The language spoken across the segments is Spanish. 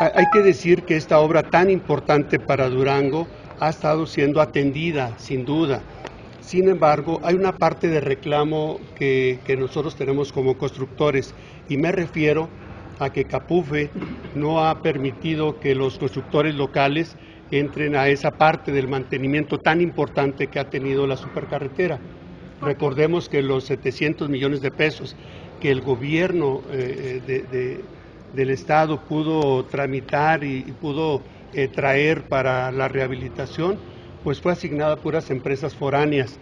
Hay que decir que esta obra tan importante para Durango ha estado siendo atendida, sin duda. Sin embargo, hay una parte de reclamo que nosotros tenemos como constructores, y me refiero a que Capufe no ha permitido que los constructores locales entren a esa parte del mantenimiento tan importante que ha tenido la supercarretera. Recordemos que los 700 millones de pesos que el gobierno del Estado pudo tramitar y pudo traer para la rehabilitación, pues fue asignada a puras empresas foráneas.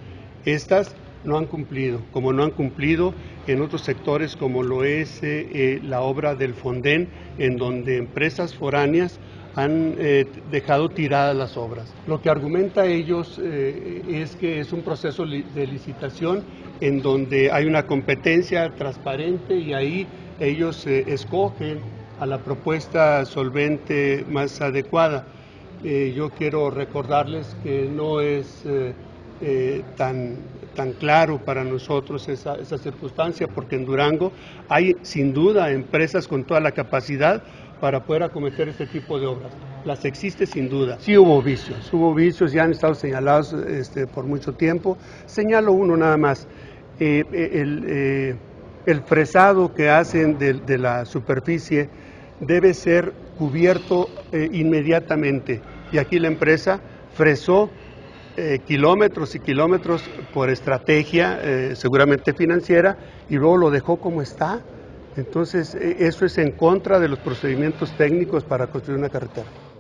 Estas no han cumplido, como no han cumplido en otros sectores como lo es la obra del Fondén, en donde empresas foráneas han dejado tiradas las obras. Lo que argumenta ellos es que es un proceso de licitación en donde hay una competencia transparente y ahí ellos escogen a la propuesta solvente más adecuada. Yo quiero recordarles que no es tan claro para nosotros esa circunstancia, porque en Durango hay sin duda empresas con toda la capacidad para poder acometer este tipo de obras. Las existe sin duda. Sí hubo vicios, ya han estado señalados por mucho tiempo. Señalo uno nada más, el fresado que hacen de la superficie debe ser cubierto inmediatamente, y aquí la empresa fresó kilómetros y kilómetros por estrategia seguramente financiera, y luego lo dejó como está. Entonces eso es en contra de los procedimientos técnicos para construir una carretera.